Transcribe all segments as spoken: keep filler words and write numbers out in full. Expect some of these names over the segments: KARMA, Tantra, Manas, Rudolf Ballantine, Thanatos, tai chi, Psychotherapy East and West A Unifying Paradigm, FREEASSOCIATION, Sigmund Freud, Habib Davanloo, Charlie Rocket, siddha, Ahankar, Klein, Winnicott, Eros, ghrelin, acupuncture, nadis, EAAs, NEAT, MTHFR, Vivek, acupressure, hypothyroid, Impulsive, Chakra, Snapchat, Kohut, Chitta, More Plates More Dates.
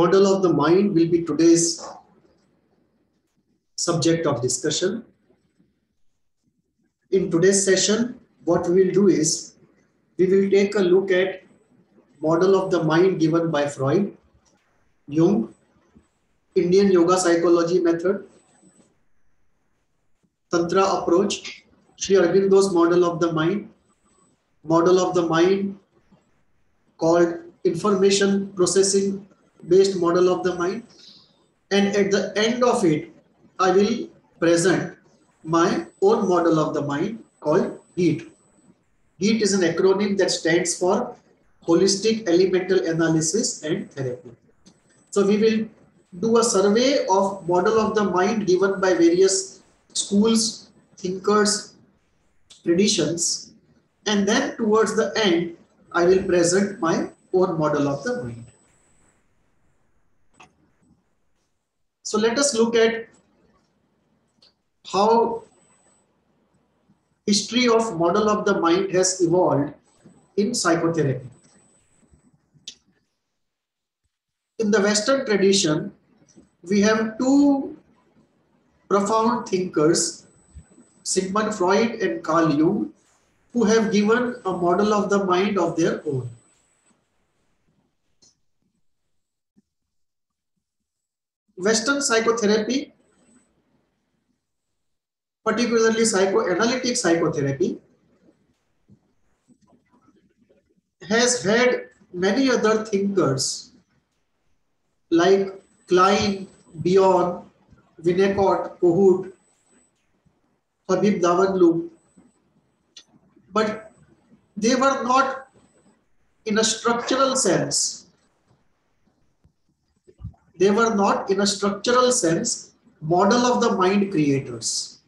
Model of the mind will be today's subject of discussion. In today's session, what we will do is, we will take a look at model of the mind given by Freud, Jung, Indian yoga psychology method, Tantra approach, Sri Aurobindo's model of the mind, model of the mind called information processing based model of the mind, and at the end of it, I will present my own model of the mind called HEAT. HEAT is an acronym that stands for Holistic Elemental Analysis and Therapy. So we will do a survey of model of the mind given by various schools, thinkers, traditions, and then towards the end, I will present my own model of the mind. So let us look at how history of model of the mind has evolved in psychotherapy. In the Western tradition, we have two profound thinkers, Sigmund Freud and Carl Jung, who have given a model of the mind of their own. Western psychotherapy, particularly psychoanalytic psychotherapy, has had many other thinkers like Klein, Bion, Winnicott, Kohut, Habib Davanloo, but they were not in a structural sense. They were not, in a structural sense, model of the mind creators.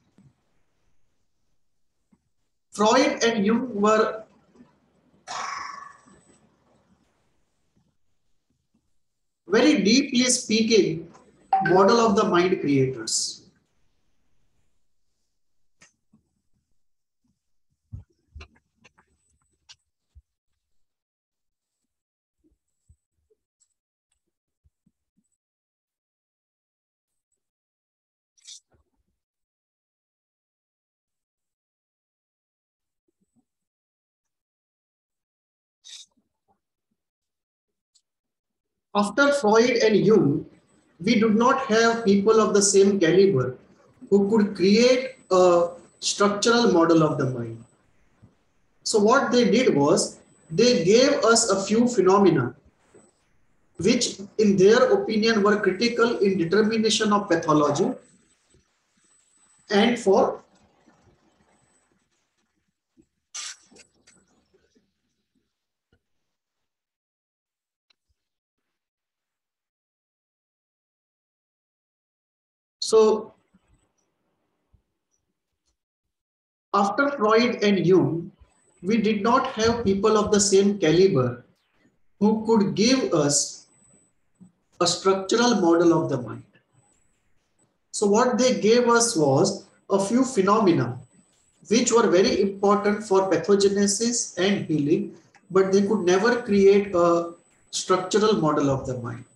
Freud and Jung were very deeply speaking model of the mind creators. After Freud and Jung, we do not have people of the same caliber who could create a structural model of the mind. So what they did was, they gave us a few phenomena which in their opinion were critical in determination of pathology and for So, after Freud and Jung, we did not have people of the same caliber who could give us a structural model of the mind. So what they gave us was a few phenomena which were very important for pathogenesis and healing, but they could never create a structural model of the mind.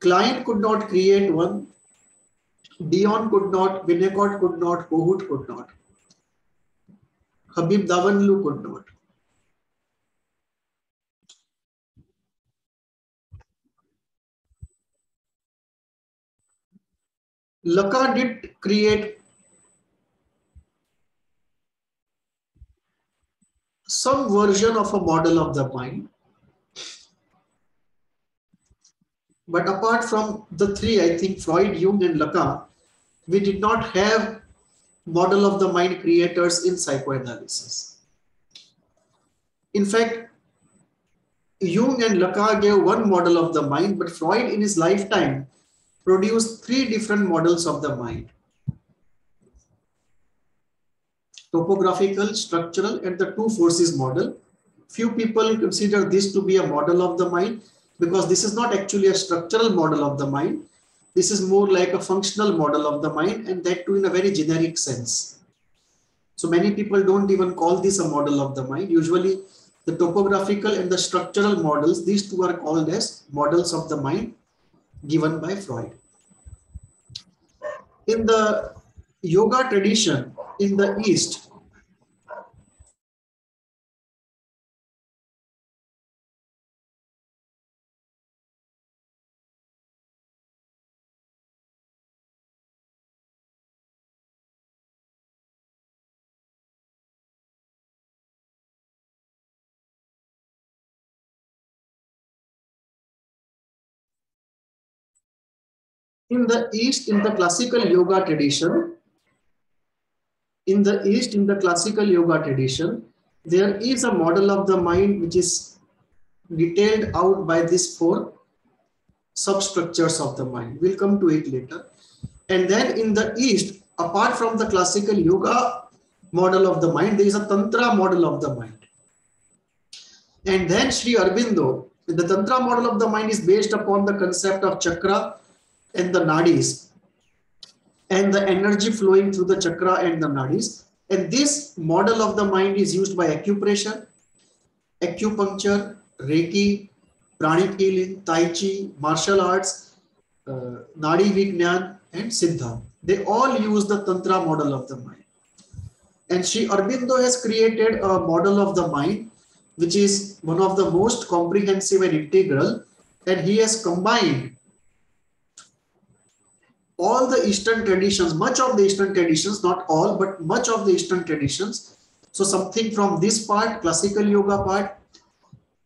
Klein could not create one. Bion could not, Winnicott could not, Kohut could not, Habib Davanloo could not. Lacan did create some version of a model of the mind. But apart from the three, I think Freud, Jung and Lacan, we did not have model of the mind creators in psychoanalysis. In fact, Jung and Lacan gave one model of the mind, but Freud in his lifetime produced three different models of the mind: topographical, structural and the two forces model. Few people consider this to be a model of the mind, because this is not actually a structural model of the mind. This is more like a functional model of the mind, and that too in a very generic sense. So many people don't even call this a model of the mind. Usually the topographical and the structural models, these two are called as models of the mind given by Freud. In the yoga tradition in the East, In the East, in the classical yoga tradition, in the East, in the classical yoga tradition, there is a model of the mind which is detailed out by these four substructures of the mind. We'll come to it later. And then in the East, apart from the classical yoga model of the mind, there is a Tantra model of the mind. And then Sri Aurobindo, the Tantra model of the mind is based upon the concept of Chakra and the nadis, and the energy flowing through the chakra and the nadis. And this model of the mind is used by acupressure, acupuncture, reiki, pranic healing, tai chi, martial arts, uh, nadi vijnan, and siddha. They all use the Tantra model of the mind. And Sri Aurobindo has created a model of the mind which is one of the most comprehensive and integral, and he has combined all the Eastern traditions, much of the Eastern traditions, not all, but much of the Eastern traditions. So something from this part, classical yoga part,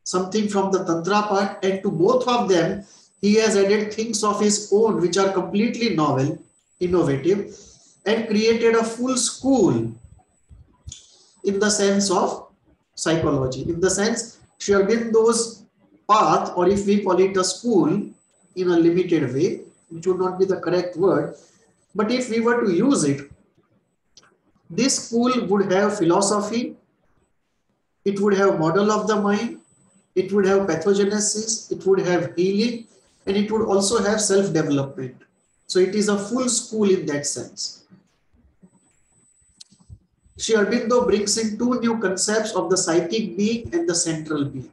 something from the Tantra part, and to both of them, he has added things of his own, which are completely novel, innovative, and created a full school in the sense of psychology. In the sense, Sri Aurobindo's path, or if we call it a school in a limited way, which would not be the correct word, but if we were to use it, this school would have philosophy, it would have model of the mind, it would have pathogenesis, it would have healing, and it would also have self-development. So it is a full school in that sense. Sri Aurobindo brings in two new concepts of the psychic being and the central being,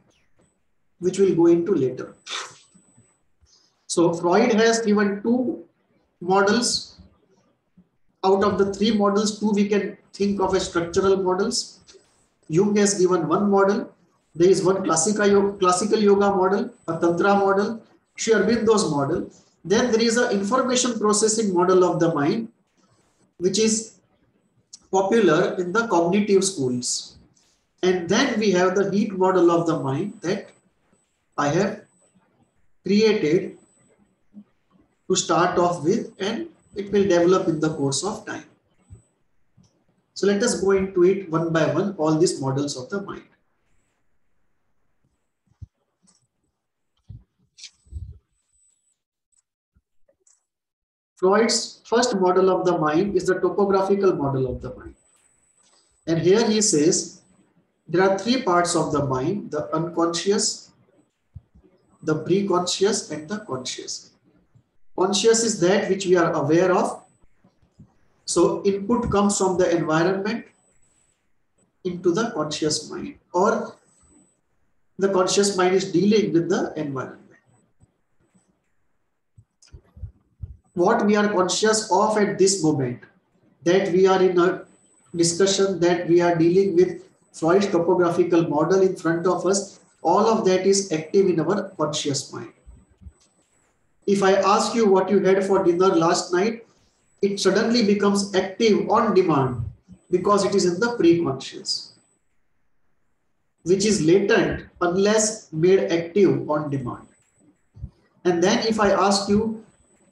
which we'll go into later. So Freud has given two models. Out of the three models, two we can think of as structural models. Jung has given one model. There is one classical yoga model, a Tantra model, Sri Aurobindo's model. Then there is an information processing model of the mind, which is popular in the cognitive schools. And then we have the HEAT model of the mind that I have created to start off with, and it will develop in the course of time. So let us go into it one by one, all these models of the mind. Freud's first model of the mind is the topographical model of the mind. And here he says, there are three parts of the mind, the unconscious, the pre-conscious, and the conscious. Conscious is that which we are aware of. So input comes from the environment into the conscious mind, or the conscious mind is dealing with the environment. What we are conscious of at this moment, that we are in a discussion, that we are dealing with Freud's topographical model in front of us, all of that is active in our conscious mind. If I ask you what you had for dinner last night, it suddenly becomes active on demand because it is in the pre-conscious, which is latent unless made active on demand. And then if I ask you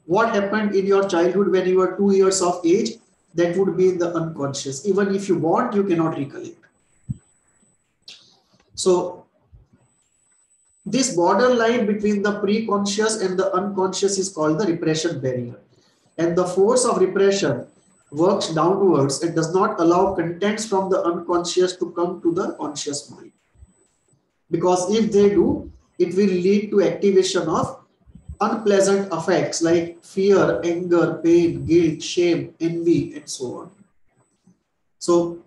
what happened in your childhood when you were two years of age, that would be in the unconscious. Even if you want, you cannot recollect. So this borderline between the pre-conscious and the unconscious is called the repression barrier. And the force of repression works downwards and does not allow contents from the unconscious to come to the conscious mind. Because if they do, it will lead to activation of unpleasant affects like fear, anger, pain, guilt, shame, envy, and so on. So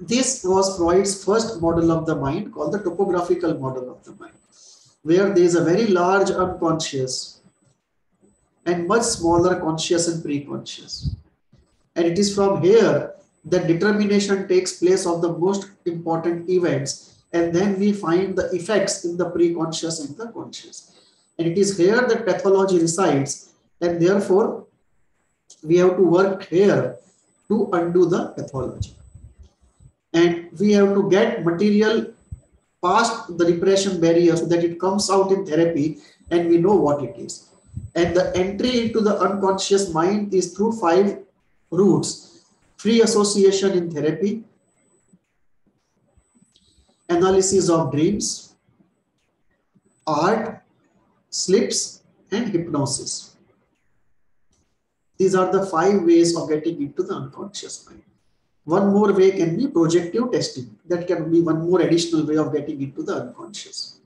This was Freud's first model of the mind, called the topographical model of the mind, where there is a very large unconscious and much smaller conscious and pre-conscious. And it is from here that determination takes place of the most important events, and then we find the effects in the pre-conscious and the conscious. And it is here that pathology resides, and therefore we have to work here to undo the pathology. And we have to get material past the repression barrier so that it comes out in therapy and we know what it is. And the entry into the unconscious mind is through five routes: free association in therapy, analysis of dreams, art, slips, and hypnosis. These are the five ways of getting into the unconscious mind. One more way can be projective testing. That can be one more additional way of getting into the unconscious.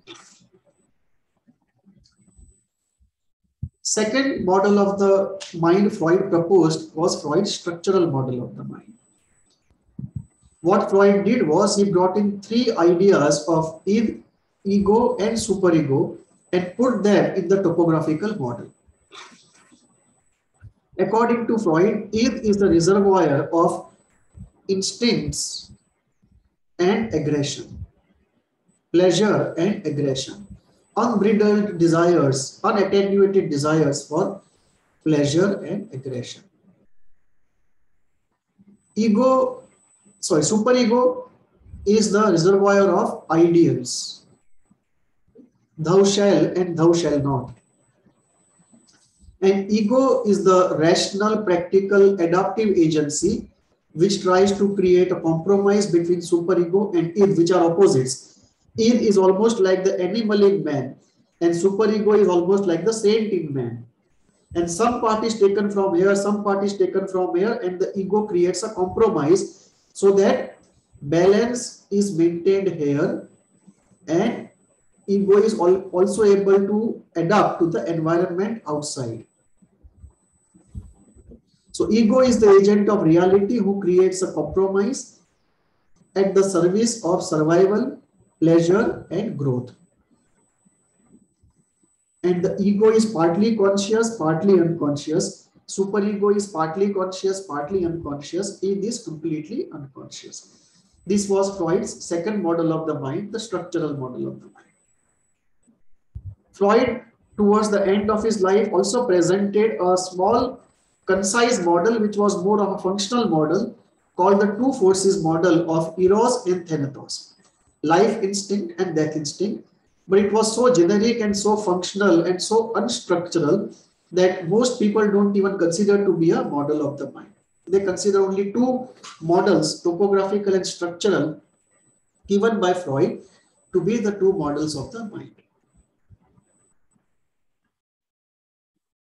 Second model of the mind Freud proposed was Freud's structural model of the mind. What Freud did was he brought in three ideas of ego and superego and put them in the topographical model. According to Freud, id is the reservoir of instincts and aggression, pleasure and aggression, unbridled desires, unattenuated desires for pleasure and aggression. Ego, sorry, superego is the reservoir of ideals, thou shall and thou shall not. And ego is the rational, practical, adaptive agency which tries to create a compromise between superego and id, which are opposites. Id is almost like the animal in man, and superego is almost like the saint in man. And some part is taken from here, some part is taken from here, and the ego creates a compromise so that balance is maintained here, and ego is also able to adapt to the environment outside. So ego is the agent of reality who creates a compromise at the service of survival, pleasure, and growth. And the ego is partly conscious, partly unconscious. Superego is partly conscious, partly unconscious. Id is completely unconscious. This was Freud's second model of the mind, the structural model of the mind. Freud, towards the end of his life, also presented a small concise model which was more of a functional model called the two forces model of eros and thanatos, life instinct and death instinct. But it was so generic and so functional and so unstructural that most people don't even consider to be a model of the mind. They consider only two models, topographical and structural, given by Freud to be the two models of the mind.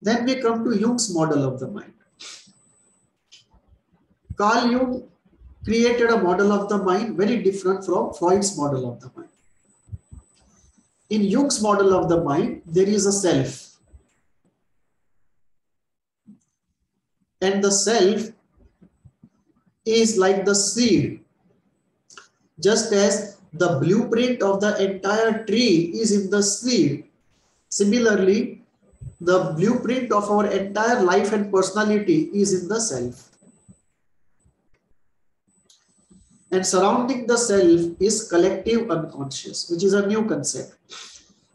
Then we come to Jung's model of the mind. Carl Jung created a model of the mind very different from Freud's model of the mind. In Jung's model of the mind, there is a self. And the self is like the seed. Just as the blueprint of the entire tree is in the seed, similarly, the blueprint of our entire life and personality is in the self. And surrounding the self is collective unconscious, which is a new concept.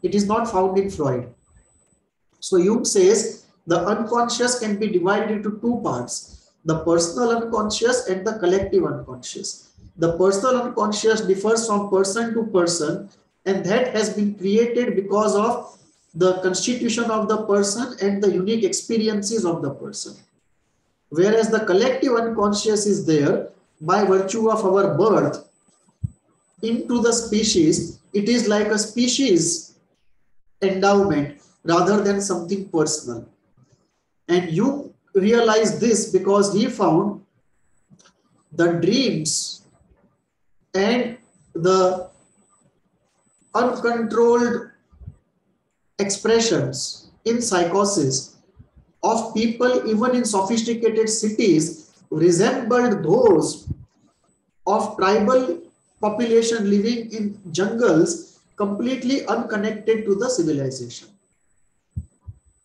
It is not found in Freud. So Jung says the unconscious can be divided into two parts, the personal unconscious and the collective unconscious. The personal unconscious differs from person to person, and that has been created because of the constitution of the person and the unique experiences of the person. Whereas the collective unconscious is there by virtue of our birth into the species. It is like a species endowment rather than something personal. And you realize this because he found the dreams and the uncontrolled expressions in psychosis of people even in sophisticated cities resembled those of tribal population living in jungles completely unconnected to the civilization.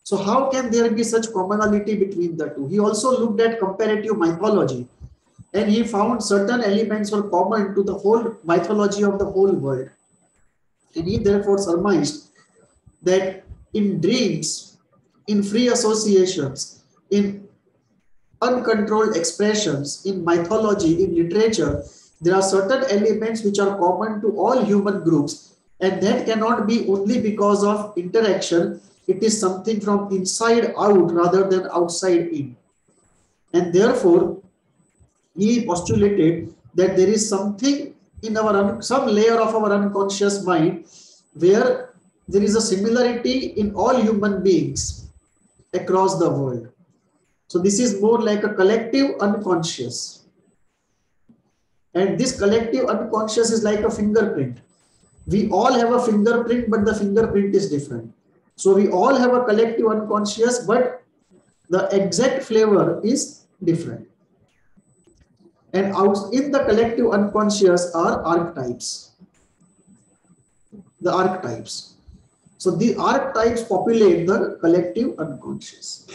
So how can there be such commonality between the two? He also looked at comparative mythology, and he found certain elements were common to the whole mythology of the whole world. And he therefore surmised that in dreams, in free associations, in uncontrolled expressions, in mythology, in literature, there are certain elements which are common to all human groups, and that cannot be only because of interaction. It is something from inside out rather than outside in. And therefore, he postulated that there is something in our, some layer of our unconscious mind where there is a similarity in all human beings across the world. So this is more like a collective unconscious. And this collective unconscious is like a fingerprint. We all have a fingerprint, but the fingerprint is different. So we all have a collective unconscious, but the exact flavor is different. And out in the collective unconscious are archetypes. The archetypes. So the archetypes populate the collective unconscious.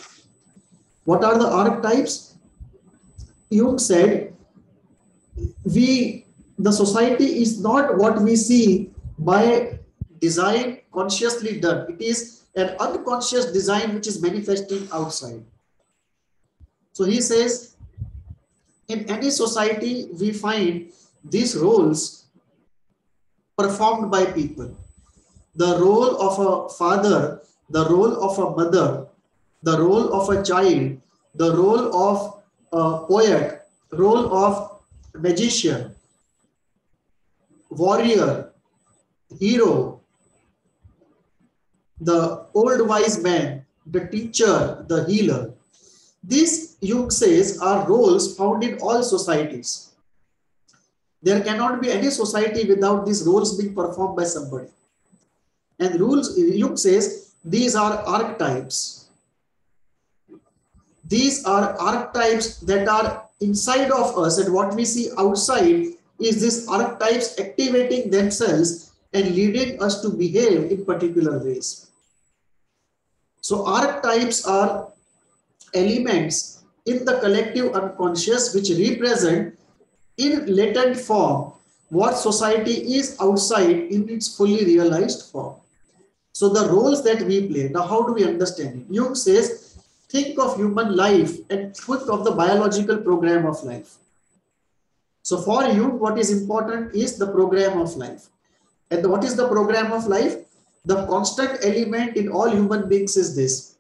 What are the archetypes? Jung said, we, the society is not what we see by design consciously done. It is an unconscious design which is manifesting outside. So he says, in any society, we find these roles performed by people. The role of a father, the role of a mother, the role of a child, the role of a poet, role of magician, warrior, hero, the old wise man, the teacher, the healer. These, Jung says, are roles found in all societies. There cannot be any society without these roles being performed by somebody. And rules, Jung says, these are archetypes. These are archetypes that are inside of us, and what we see outside is these archetypes activating themselves and leading us to behave in particular ways. So archetypes are elements in the collective unconscious which represent in latent form what society is outside in its fully realized form. So the roles that we play, now how do we understand it? Jung says, think of human life and think of the biological program of life. So for Jung, what is important is the program of life. And what is the program of life? The constant element in all human beings is this.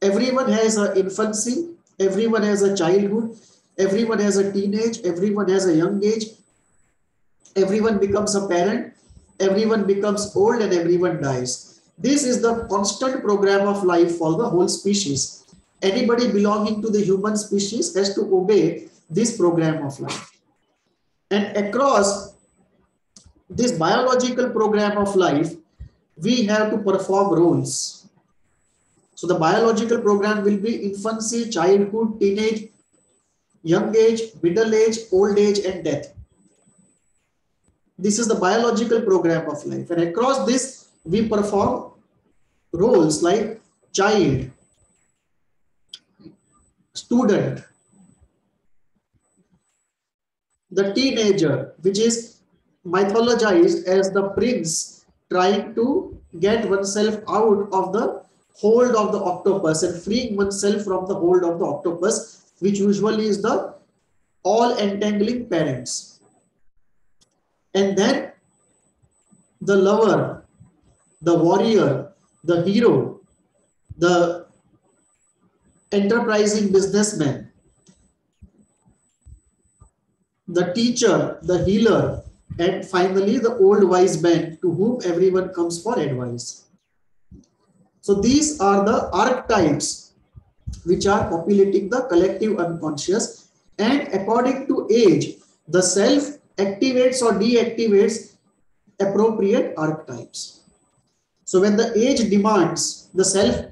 Everyone has an infancy, everyone has a childhood, everyone has a teenage, everyone has a young age, everyone becomes a parent, everyone becomes old, and everyone dies. This is the constant program of life for the whole species. Anybody belonging to the human species has to obey this program of life. And across this biological program of life, we have to perform roles. So the biological program will be infancy, childhood, teenage, young age, middle age, old age, and death. This is the biological program of life. And across this, we perform roles like child, student, the teenager, which is mythologized as the prince trying to get oneself out of the hold of the octopus and freeing oneself from the hold of the octopus, which usually is the all entangling parents. And then the lover, the warrior, the hero, the enterprising businessman, the teacher, the healer, and finally the old wise man to whom everyone comes for advice. So these are the archetypes which are populating the collective unconscious, and according to age, the self activates or deactivates appropriate archetypes. So when the age demands, the self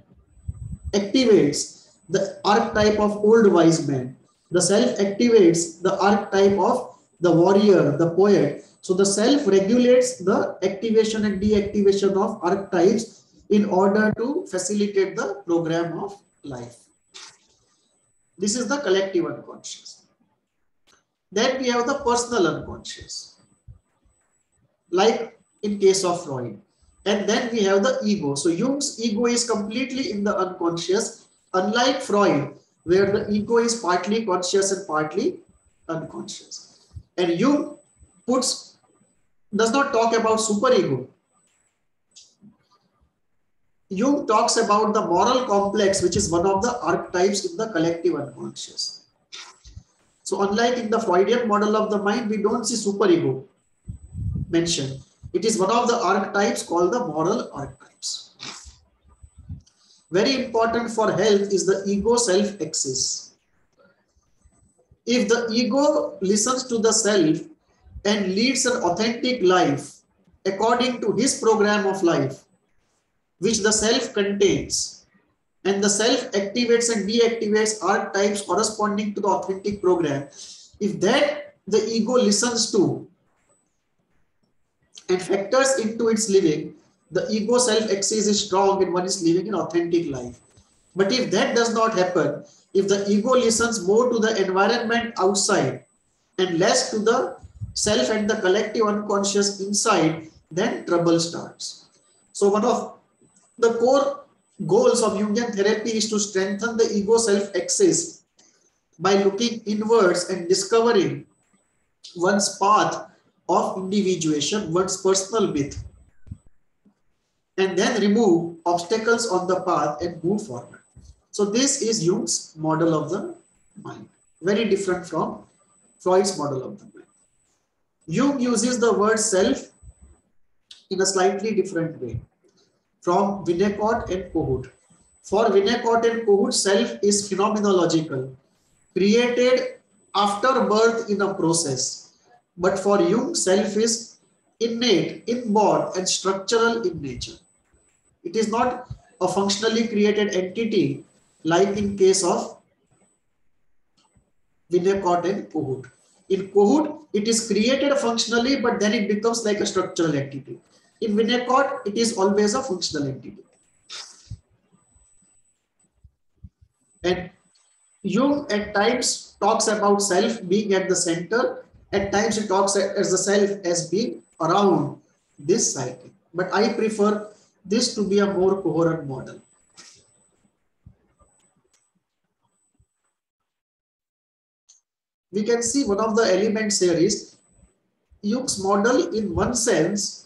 activates the archetype of old wise man. The self activates the archetype of the warrior, the poet. So the self regulates the activation and deactivation of archetypes in order to facilitate the program of life. This is the collective unconscious. Then we have the personal unconscious, like in case of Freud. And then we have the ego. So Jung's ego is completely in the unconscious, unlike Freud, where the ego is partly conscious and partly unconscious. And Jung puts, does not talk about superego. Jung talks about the moral complex, which is one of the archetypes in the collective unconscious. So unlike in the Freudian model of the mind, we don't see superego mentioned. It is one of the archetypes called the moral archetypes. Very important for health is the ego self-axis. If the ego listens to the self and leads an authentic life according to his program of life, which the self contains, and the self activates and deactivates archetypes corresponding to the authentic program, if that the ego listens to and factors into its living, the ego self-axis is strong and one is living an authentic life. But if that does not happen, if the ego listens more to the environment outside and less to the self and the collective unconscious inside, then trouble starts. So one of the core goals of Jungian therapy is to strengthen the ego self-axis by looking inwards and discovering one's path of individuation, one's personal myth, and then remove obstacles on the path and move forward. So this is Jung's model of the mind, very different from Freud's model of the mind. Jung uses the word self in a slightly different way from Winnicott and Kohut. For Winnicott and Kohut, self is phenomenological, created after birth in a process. But for Jung, self is innate, inborn and structural in nature. It is not a functionally created entity like in case of Winnicott and Kohut. In Kohut, it is created functionally, but then it becomes like a structural entity. In Winnicott, it is always a functional entity. And Jung at times talks about self being at the center. At times he talks as the self as being around this cycle. But I prefer this to be a more coherent model. We can see one of the elements here is Jung's model in one sense,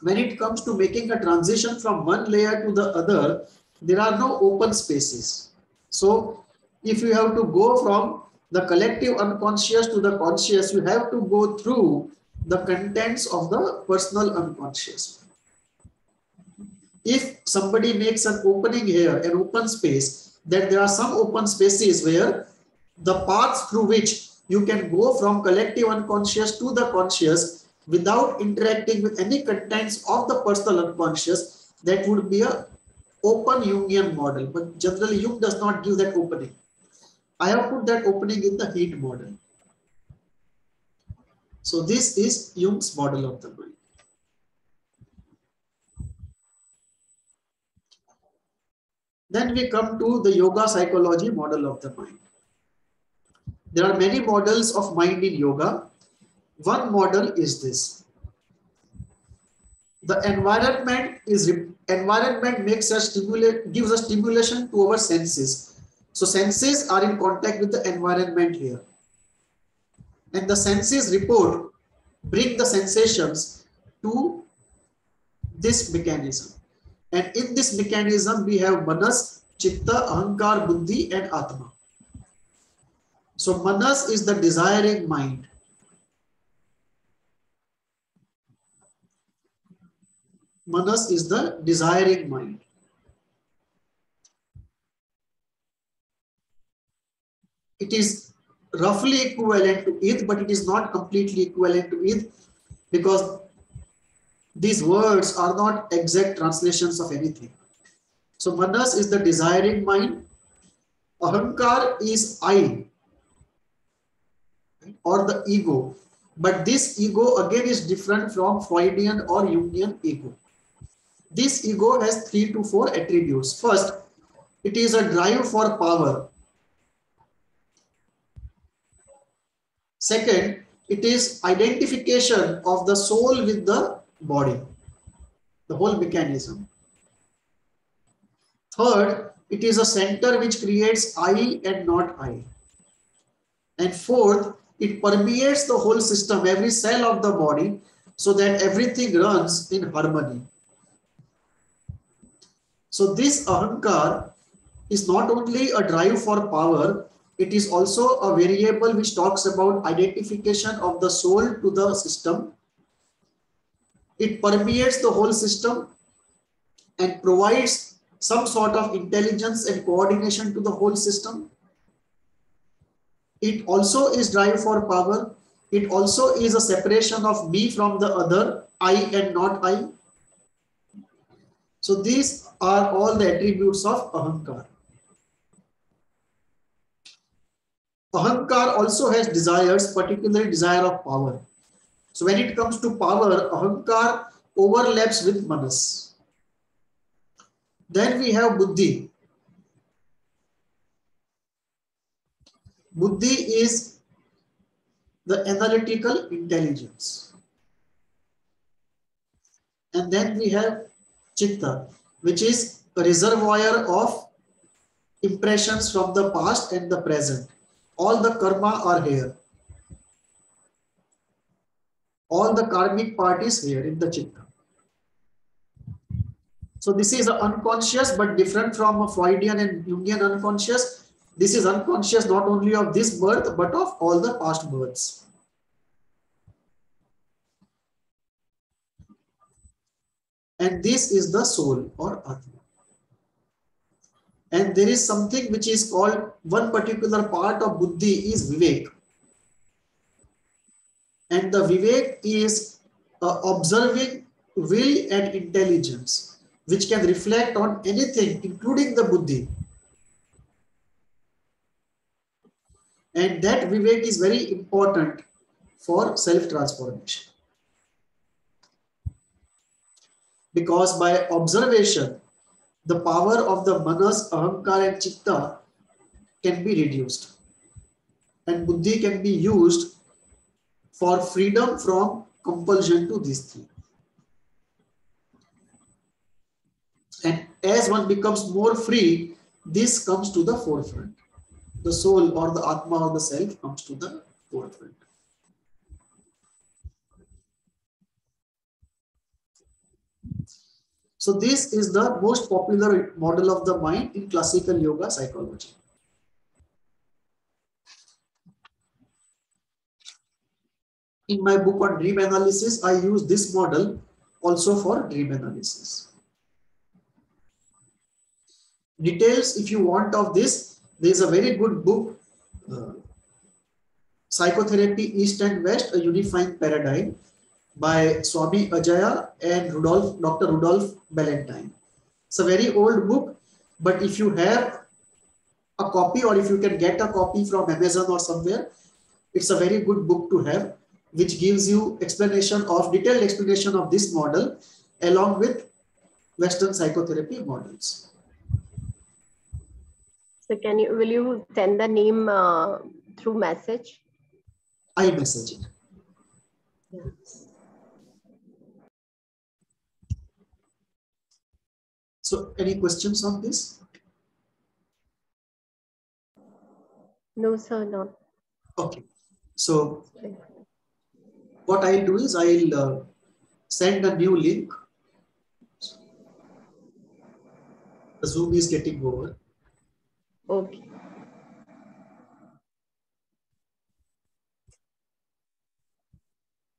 when it comes to making a transition from one layer to the other, there are no open spaces. So if you have to go from the collective unconscious to the conscious, you have to go through the contents of the personal unconscious. If somebody makes an opening here, an open space, then there are some open spaces where the paths through which you can go from collective unconscious to the conscious without interacting with any contents of the personal unconscious, that would be an open Jungian model. But generally Jung does not give that opening. I have put that opening in the HEAT model. So this is Jung's model of the mind. Then we come to the yoga psychology model of the mind. There are many models of mind in yoga. One model is this. The environment is environment makes us stimulate, gives us stimulation to our senses. So senses are in contact with the environment here. And the senses report, bring the sensations to this mechanism. And in this mechanism, we have Manas, Chitta, Ahankar, Buddhi, and Atma. So Manas is the desiring mind. Manas is the desiring mind. It is roughly equivalent to it, but it is not completely equivalent to it because these words are not exact translations of anything. So Manas is the desiring mind. Ahankar is I. or the ego. But this ego again is different from Freudian or Jungian ego. This ego has three to four attributes. First, it is a drive for power. Second, it is identification of the soul with the body, the whole mechanism. Third, it is a center which creates I and not I. And fourth, it permeates the whole system, every cell of the body, so that everything runs in harmony. So this Ahankar is not only a drive for power, it is also a variable which talks about identification of the soul to the system. It permeates the whole system and provides some sort of intelligence and coordination to the whole system. It also is drive for power. It also is a separation of me from the other, I and not I. So these are all the attributes of Ahankar. Ahankar also has desires, particularly desire of power. So when it comes to power, Ahankar overlaps with Manas. Then we have Buddhi. Buddhi is the analytical intelligence. And then we have Chitta, which is a reservoir of impressions from the past and the present. All the karma are here. All the karmic part is here in the Chitta. So this is unconscious, but different from a Freudian and Jungian unconscious. This is unconscious not only of this birth, but of all the past births. And this is the soul or Atma. And there is something which is called, one particular part of Buddhi is Vivek. And the Vivek is uh, observing will and intelligence, which can reflect on anything, including the Buddhi. And that Vivek is very important for self-transformation. Because by observation, the power of the Manas, Ahankar and Chitta can be reduced. And Buddhi can be used for freedom from compulsion to these three. And as one becomes more free, this comes to the forefront. The soul or the Atma or the self comes to the forefront. So this is the most popular model of the mind in classical yoga psychology. In my book on dream analysis, I use this model also for dream analysis. Details, if you want, of this, there is a very good book, uh, Psychotherapy East and West, A Unifying Paradigm, by Swami Ajaya and Rudolf, Doctor Rudolf Ballantine. It's a very old book, but if you have a copy or if you can get a copy from Amazon or somewhere, it's a very good book to have, which gives you explanation of, detailed explanation of this model along with Western psychotherapy models. So can you, will you send the name uh, through message? I message it. Yes. So any questions on this? No, sir, no. Okay. So what I'll do is I'll uh, send a new link. The Zoom is getting over.